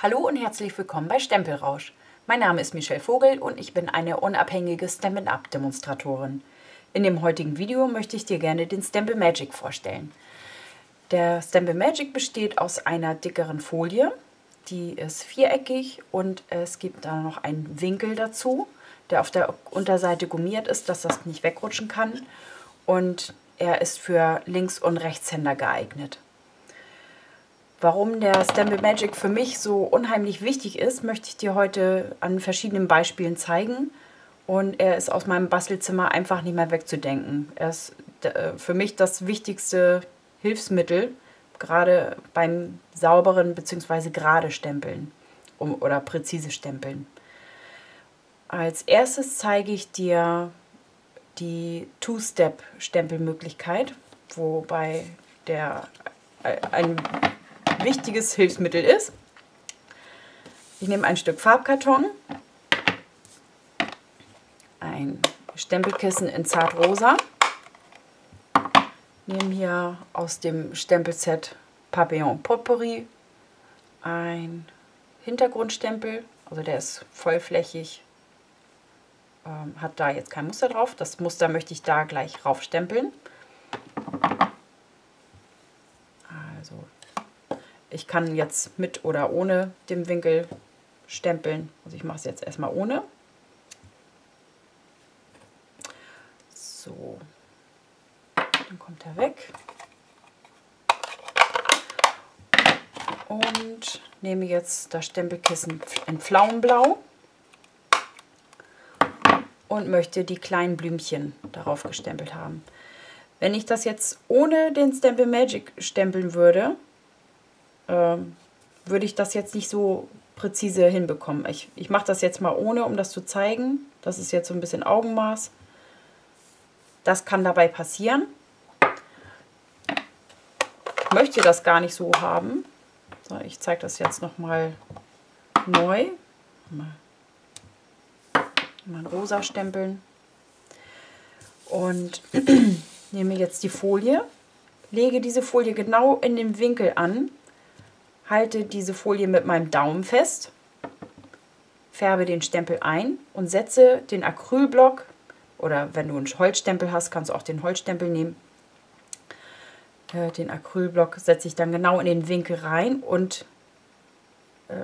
Hallo und herzlich willkommen bei Stempelrausch. Mein Name ist Michelle Vogel und ich bin eine unabhängige Stampin' Up Demonstratorin. In dem heutigen Video möchte ich dir gerne den Stamp-a-ma-jig vorstellen. Der Stamp-a-ma-jig besteht aus einer dickeren Folie, die ist viereckig und es gibt da noch einen Winkel dazu, der auf der Unterseite gummiert ist, dass das nicht wegrutschen kann, und er ist für Links- und Rechtshänder geeignet. Warum der Stamp-a-ma-jig für mich so unheimlich wichtig ist, möchte ich dir heute an verschiedenen Beispielen zeigen. Und er ist aus meinem Bastelzimmer einfach nicht mehr wegzudenken. Er ist für mich das wichtigste Hilfsmittel, gerade beim sauberen bzw. gerade Stempeln oder präzise Stempeln. Als erstes zeige ich dir die Two-Step-Stempelmöglichkeit, wobei der ein wichtiges Hilfsmittel ist. Ich nehme ein Stück Farbkarton, ein Stempelkissen in Zartrosa, nehme hier aus dem Stempelset Papillon Potpourri ein Hintergrundstempel, also der ist vollflächig, hat da jetzt kein Muster drauf, das Muster möchte ich da gleich raufstempeln. Also ich kann jetzt mit oder ohne dem Winkel stempeln. Also ich mache es jetzt erstmal ohne. So, dann kommt er weg. Und nehme jetzt das Stempelkissen in Pflaumenblau und möchte die kleinen Blümchen darauf gestempelt haben. Wenn ich das jetzt ohne den Stamp-a-ma-jig stempeln würde, würde ich das jetzt nicht so präzise hinbekommen. Ich mache das jetzt mal ohne, um das zu zeigen. Das ist jetzt so ein bisschen Augenmaß. Das kann dabei passieren. Ich möchte das gar nicht so haben. So, ich zeige das jetzt nochmal neu. Mal rosa stempeln. Und nehme jetzt die Folie, lege diese Folie genau in den Winkel an, halte diese Folie mit meinem Daumen fest, färbe den Stempel ein und setze den Acrylblock, oder wenn du einen Holzstempel hast, kannst du auch den Holzstempel nehmen. Den Acrylblock setze ich dann genau in den Winkel rein und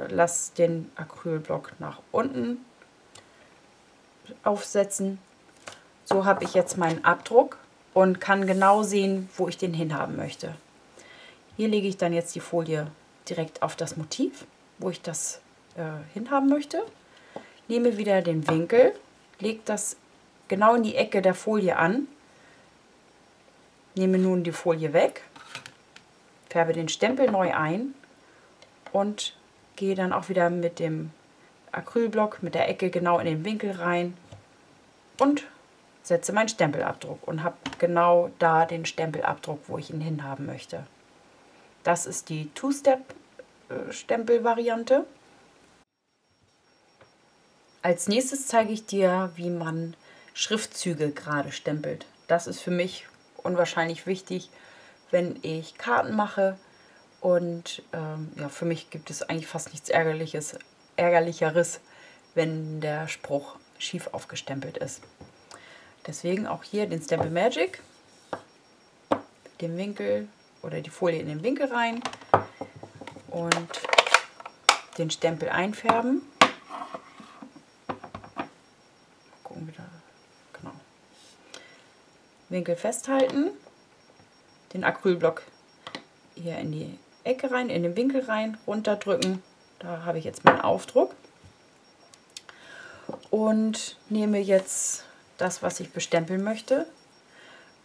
lasse den Acrylblock nach unten aufsetzen. So habe ich jetzt meinen Abdruck und kann genau sehen, wo ich den hinhaben möchte. Hier lege ich dann jetzt die Folie direkt auf das Motiv, wo ich das hinhaben möchte. Nehme wieder den Winkel, lege das genau in die Ecke der Folie an, nehme nun die Folie weg, färbe den Stempel neu ein und gehe dann auch wieder mit dem Acrylblock, mit der Ecke genau in den Winkel rein und setze meinen Stempelabdruck und habe genau da den Stempelabdruck, wo ich ihn hinhaben möchte. Das ist die Two-Step-Stempel-Variante. Als nächstes zeige ich dir, wie man Schriftzüge gerade stempelt. Das ist für mich unwahrscheinlich wichtig, wenn ich Karten mache. Und ja, für mich gibt es eigentlich fast nichts Ärgerlicheres, wenn der Spruch schief aufgestempelt ist. Deswegen auch hier den Stamp-a-ma-jig, den Winkel oder die Folie in den Winkel rein und den Stempel einfärben. Gucken wir da. Genau. Winkel festhalten, den Acrylblock hier in die Ecke rein, in den Winkel rein, runterdrücken. Da habe ich jetzt meinen Aufdruck und nehme jetzt das, was ich bestempeln möchte.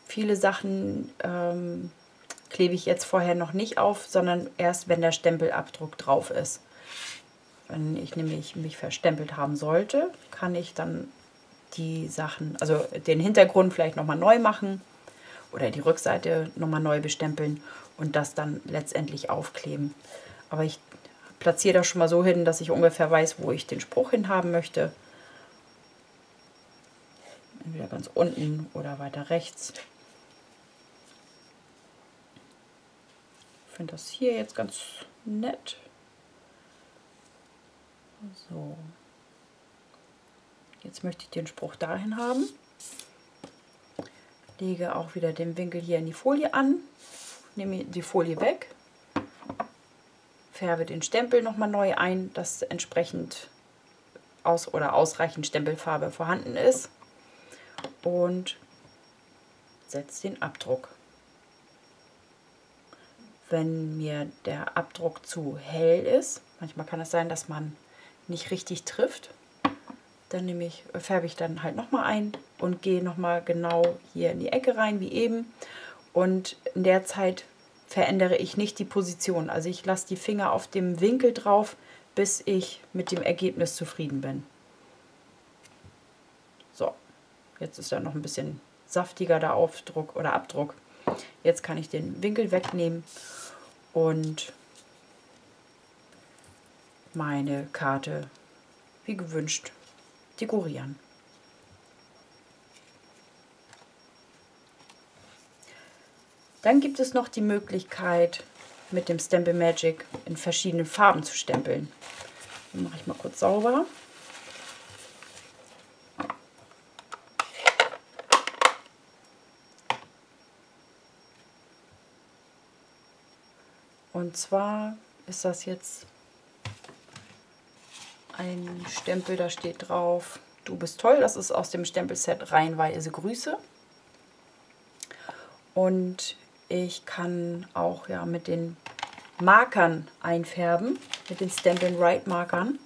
Viele Sachen klebe ich jetzt vorher noch nicht auf, sondern erst, wenn der Stempelabdruck drauf ist. Wenn ich nämlich mich verstempelt haben sollte, kann ich dann die Sachen, also den Hintergrund vielleicht nochmal neu machen oder die Rückseite nochmal neu bestempeln und das dann letztendlich aufkleben. Aber ich platziere das schon mal so hin, dass ich ungefähr weiß, wo ich den Spruch hinhaben möchte. Entweder ganz unten oder weiter rechts. Ich finde das hier jetzt ganz nett. So. Jetzt möchte ich den Spruch dahin haben. Lege auch wieder den Winkel hier in die Folie an. Nehme die Folie weg. Färbe den Stempel nochmal neu ein, dass entsprechend ausreichend Stempelfarbe vorhanden ist. Und setze den Abdruck. Wenn mir der Abdruck zu hell ist, manchmal kann es sein, dass man nicht richtig trifft, dann färbe ich dann halt nochmal ein und gehe nochmal genau hier in die Ecke rein, wie eben. Und in der Zeit verändere ich nicht die Position. Also ich lasse die Finger auf dem Winkel drauf, bis ich mit dem Ergebnis zufrieden bin. So, jetzt ist da noch ein bisschen saftiger der Aufdruck oder Abdruck. Jetzt kann ich den Winkel wegnehmen und meine Karte wie gewünscht dekorieren. Dann gibt es noch die Möglichkeit, mit dem Stamp-a-ma-jig in verschiedenen Farben zu stempeln. Dann mache ich mal kurz sauber. Und zwar ist das jetzt ein Stempel, da steht drauf, du bist toll. Das ist aus dem Stempelset Reihenweise Grüße. Und ich kann auch ja mit den Markern einfärben, mit den Stampin' Write-Markern.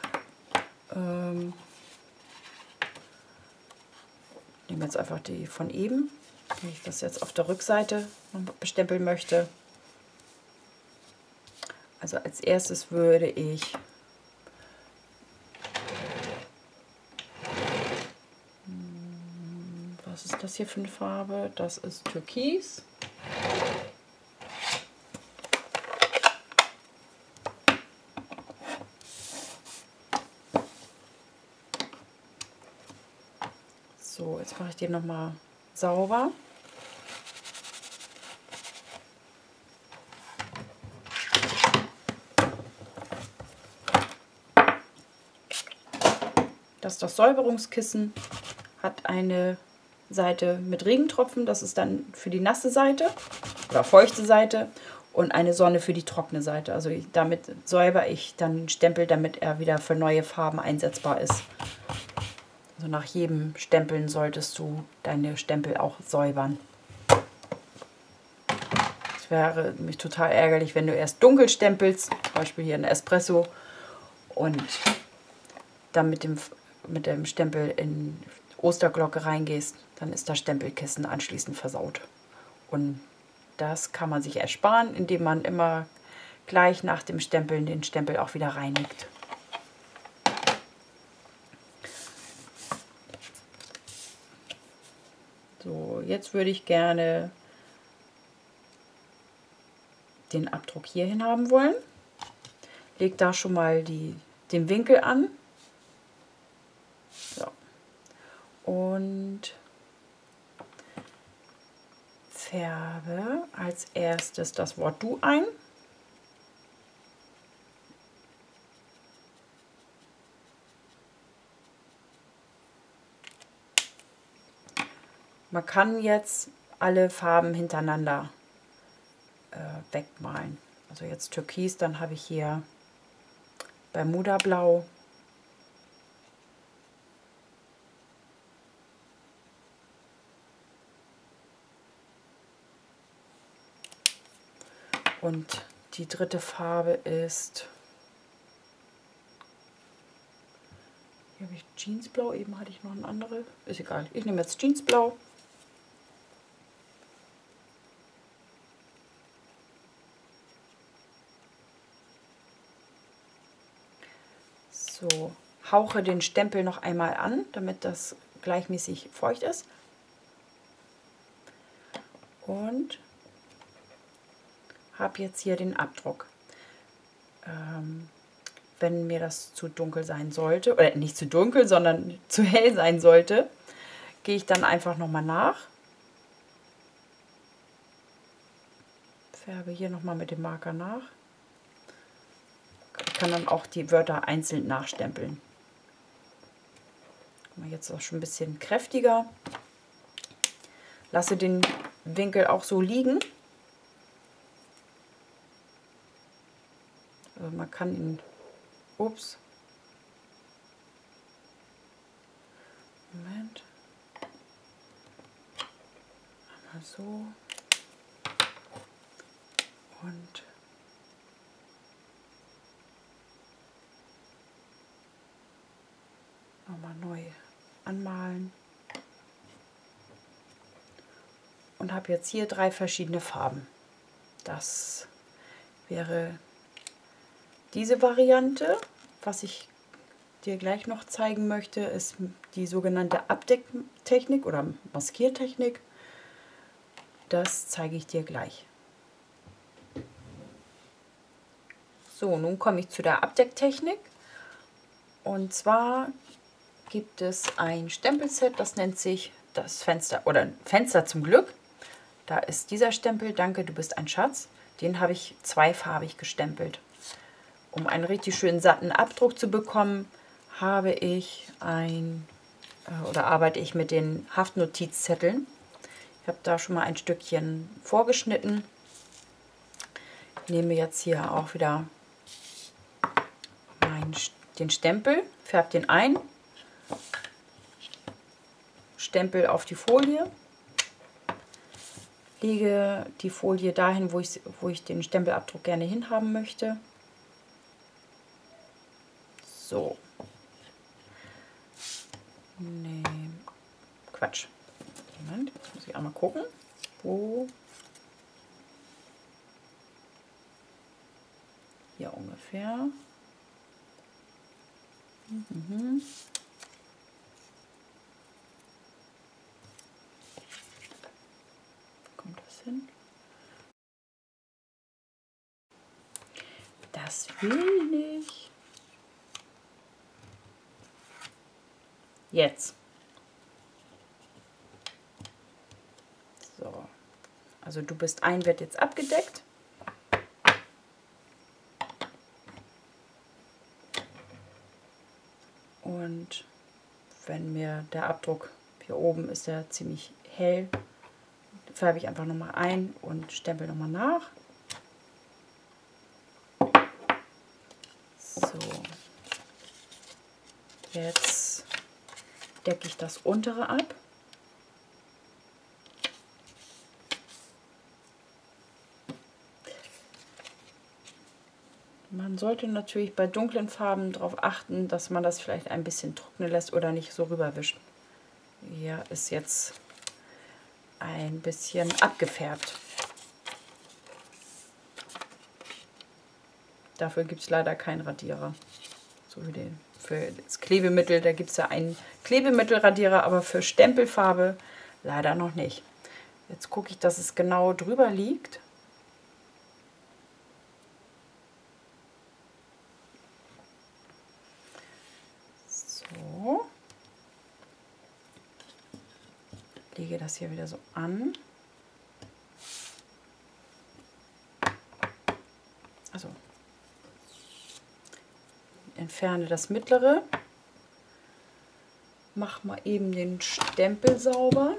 Ich nehme jetzt einfach die von eben. Wenn ich das jetzt auf der Rückseite bestempeln möchte. Also als erstes würde ich was ist das hier für eine Farbe? Das ist Türkis. So, jetzt mache ich den nochmal sauber. Das Säuberungskissen hat eine Seite mit Regentropfen, das ist dann für die nasse Seite oder feuchte Seite und eine Sonne für die trockene Seite. Also damit säubere ich dann den Stempel, damit er wieder für neue Farben einsetzbar ist. Also nach jedem Stempeln solltest du deine Stempel auch säubern. Es wäre mich total ärgerlich, wenn du erst dunkel stempelst, zum Beispiel hier ein Espresso, und dann mit dem Stempel in Osterglocke reingehst, dann ist das Stempelkissen anschließend versaut. Und das kann man sich ersparen, indem man immer gleich nach dem Stempeln den Stempel auch wieder reinigt. So, jetzt würde ich gerne den Abdruck hierhin haben wollen. Leg da schon mal den Winkel an. Und färbe als erstes das Wort Du ein. Man kann jetzt alle Farben hintereinander wegmalen. Also jetzt Türkis, dann habe ich hier Bermuda Blau. Und die dritte Farbe ist, hier habe ich Jeansblau, eben hatte ich noch eine andere, ist egal. Ich nehme jetzt Jeansblau. So, hauche den Stempel noch einmal an, damit das gleichmäßig feucht ist. Und habe jetzt hier den Abdruck. Wenn mir das zu dunkel sein sollte, oder nicht zu dunkel, sondern zu hell sein sollte, gehe ich dann einfach nochmal nach. Färbe hier nochmal mit dem Marker nach. kann dann auch die Wörter einzeln nachstempeln. Jetzt auch schon ein bisschen kräftiger. Lasse den Winkel auch so liegen. Also man kann ihn, ups. Moment. Einmal so. Und nochmal neu anmalen. Und habe jetzt hier 3 verschiedene Farben. Das wäre diese Variante. Was ich dir gleich noch zeigen möchte, ist die sogenannte Abdecktechnik oder Maskiertechnik. Das zeige ich dir gleich. So, nun komme ich zu der Abdecktechnik. Und zwar gibt es ein Stempelset, das nennt sich das Fenster, oder Fenster zum Glück. Da ist dieser Stempel, danke, du bist ein Schatz. Den habe ich zweifarbig gestempelt. Um einen richtig schönen satten Abdruck zu bekommen, habe ich arbeite ich mit den Haftnotizzetteln. Ich habe da schon mal ein Stückchen vorgeschnitten. Ich nehme jetzt hier auch wieder den Stempel, färbe den ein, Stempel auf die Folie, lege die Folie dahin, wo ich den Stempelabdruck gerne hinhaben möchte. So. Nee, Quatsch. Moment, jetzt muss ich einmal gucken, wo... Hier ungefähr. Mhm. Kommt das hin? Das will ich. Jetzt. So. Also du bist ein, wird jetzt abgedeckt. Und wenn mir der Abdruck hier oben ist, ja ziemlich hell, färbe ich einfach nochmal ein und stempel nochmal nach. So, jetzt decke ich das untere ab. Man sollte natürlich bei dunklen Farben darauf achten, dass man das vielleicht ein bisschen trocknen lässt oder nicht so rüberwischt. Hier ist jetzt ein bisschen abgefärbt. Dafür gibt es leider keinen Radierer. So wie für das Klebemittel, da gibt es ja einen Klebemittelradierer, aber für Stempelfarbe leider noch nicht. Jetzt gucke ich, dass es genau drüber liegt. Lege das hier wieder so an. Also entferne das mittlere. Mach mal eben den Stempel sauber.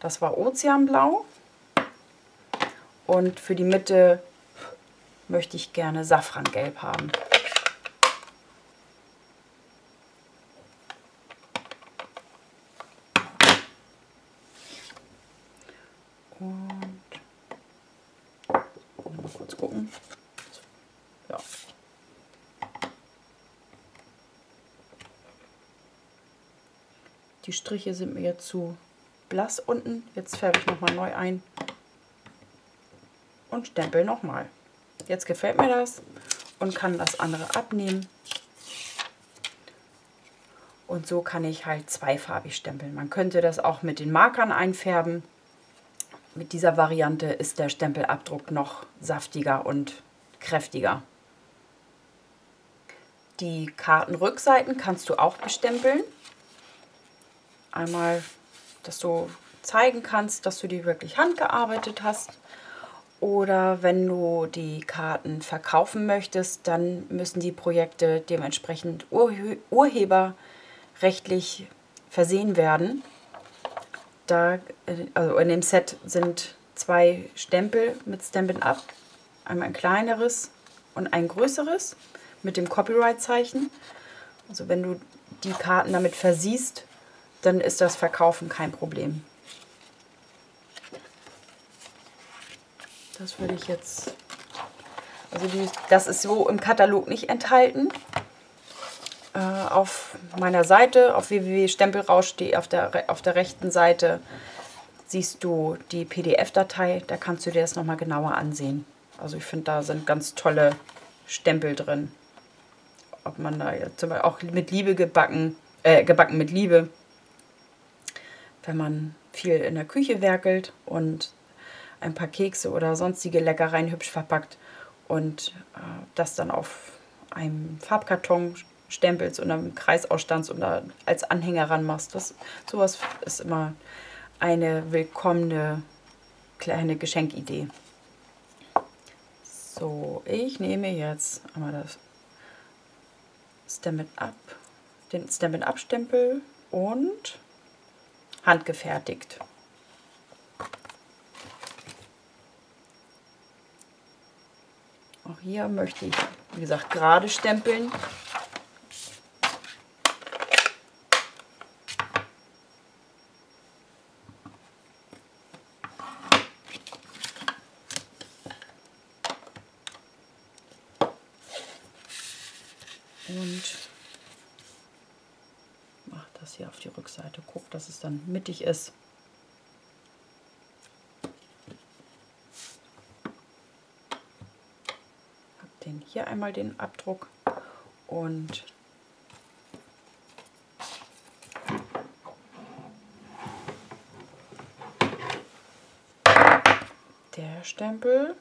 Das war Ozeanblau. Und für die Mitte möchte ich gerne Safrangelb haben. Und mal kurz gucken. Ja. Die Striche sind mir jetzt zu blass unten. Jetzt färbe ich nochmal neu ein und stempel nochmal. Jetzt gefällt mir das und kann das andere abnehmen. Und so kann ich halt zweifarbig stempeln. Man könnte das auch mit den Markern einfärben. Mit dieser Variante ist der Stempelabdruck noch saftiger und kräftiger. Die Kartenrückseiten kannst du auch bestempeln. Einmal, dass du zeigen kannst, dass du die wirklich handgearbeitet hast. Oder wenn du die Karten verkaufen möchtest, dann müssen die Projekte dementsprechend urheberrechtlich versehen werden. Da, also in dem Set sind 2 Stempel mit Stampin' Up, einmal ein kleineres und ein größeres mit dem Copyright-Zeichen. Also wenn du die Karten damit versiehst, dann ist das Verkaufen kein Problem. Das würde ich jetzt, also das ist so im Katalog nicht enthalten. Auf meiner Seite, auf www.stempelrausch.de, auf der rechten Seite siehst du die PDF-Datei, da kannst du dir das nochmal genauer ansehen. Also ich finde, da sind ganz tolle Stempel drin. Ob man da jetzt zum Beispiel auch mit Liebe gebacken mit Liebe, wenn man viel in der Küche werkelt und ein paar Kekse oder sonstige Leckereien hübsch verpackt und das dann auf einem Farbkarton stempelst und einem Kreis ausstanzt und da als Anhänger ranmachst. Sowas ist immer eine willkommene kleine Geschenkidee. So, ich nehme jetzt einmal das Stampin' Up, den Stampin' Up Stempel und handgefertigt. Auch hier möchte ich, wie gesagt, gerade stempeln. Und mache das hier auf die Rückseite. Guck, dass es dann mittig ist. Hier einmal den Abdruck und der Stempel.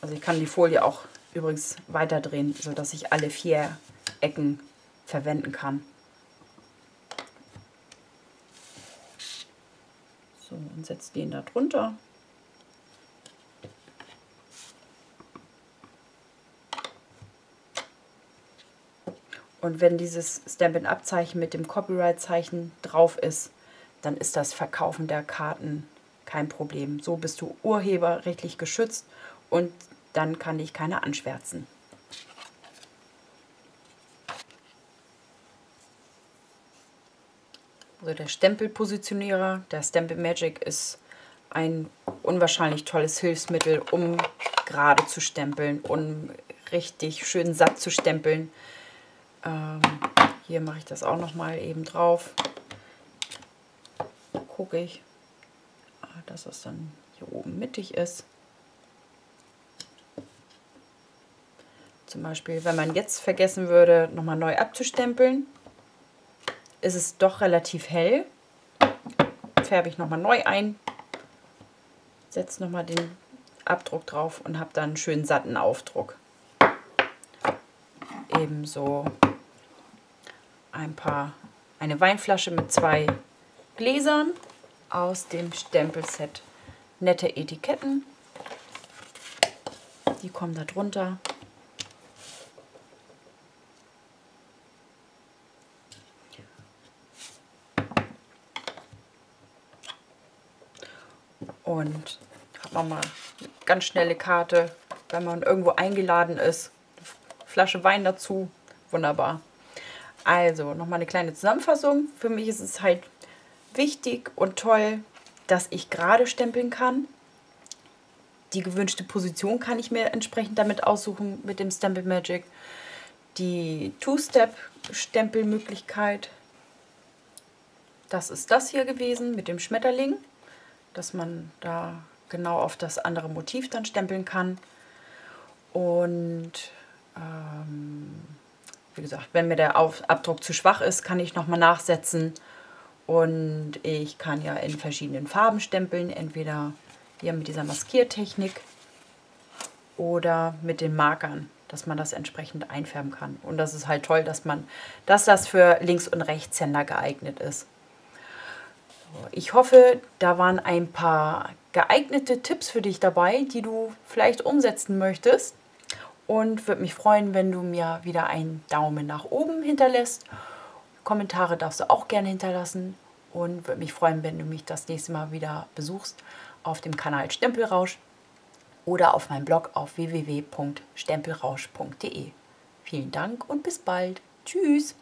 Also ich kann die Folie auch übrigens weiterdrehen, sodass ich alle 4 Ecken verwenden kann. So, und setze den da drunter. Und wenn dieses Stampin' Up Zeichen mit dem Copyright-Zeichen drauf ist, dann ist das Verkaufen der Karten kein Problem. So bist du urheberrechtlich geschützt und dann kann dich keiner anschwärzen. Also der Stempelpositionierer, der Stamp-a-ma-jig, ist ein unwahrscheinlich tolles Hilfsmittel, um gerade zu stempeln, um richtig schön satt zu stempeln. Hier mache ich das auch noch mal eben drauf. Gucke ich, dass es dann hier oben mittig ist. Zum Beispiel, wenn man jetzt vergessen würde, noch mal neu abzustempeln, ist es doch relativ hell. Färbe ich noch mal neu ein, setze noch mal den Abdruck drauf und habe dann einen schönen satten Aufdruck. Ebenso eine Weinflasche mit 2 Gläsern aus dem Stempelset Nette Etiketten. Die kommen da drunter. Und hat man mal eine ganz schnelle Karte, wenn man irgendwo eingeladen ist. Flasche Wein dazu, wunderbar. Also nochmal eine kleine Zusammenfassung. Für mich ist es halt wichtig und toll, dass ich gerade stempeln kann. Die gewünschte Position kann ich mir entsprechend damit aussuchen mit dem Stamp-a-ma-jig. Die Two-Step-Stempelmöglichkeit, das ist das hier gewesen mit dem Schmetterling, dass man da genau auf das andere Motiv dann stempeln kann. Und wie gesagt, wenn mir der Abdruck zu schwach ist, kann ich nochmal nachsetzen und ich kann ja in verschiedenen Farben stempeln, entweder hier mit dieser Maskiertechnik oder mit den Markern, dass man das entsprechend einfärben kann. Und das ist halt toll, dass das für Links- und Rechtshänder geeignet ist. Ich hoffe, da waren ein paar geeignete Tipps für dich dabei, die du vielleicht umsetzen möchtest. Und würde mich freuen, wenn du mir wieder einen Daumen nach oben hinterlässt. Kommentare darfst du auch gerne hinterlassen. Und würde mich freuen, wenn du mich das nächste Mal wieder besuchst auf dem Kanal Stempelrausch oder auf meinem Blog auf www.stempelrausch.de. Vielen Dank und bis bald. Tschüss!